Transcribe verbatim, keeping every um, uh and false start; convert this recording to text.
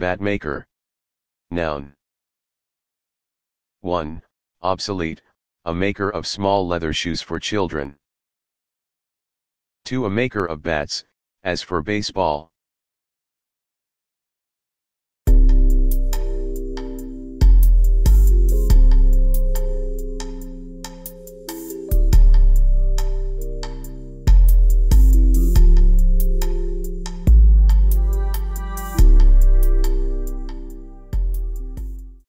Bad maker. Noun. one. Obsolete, a maker of small leather shoes for children. two. A maker of bats, as for baseball.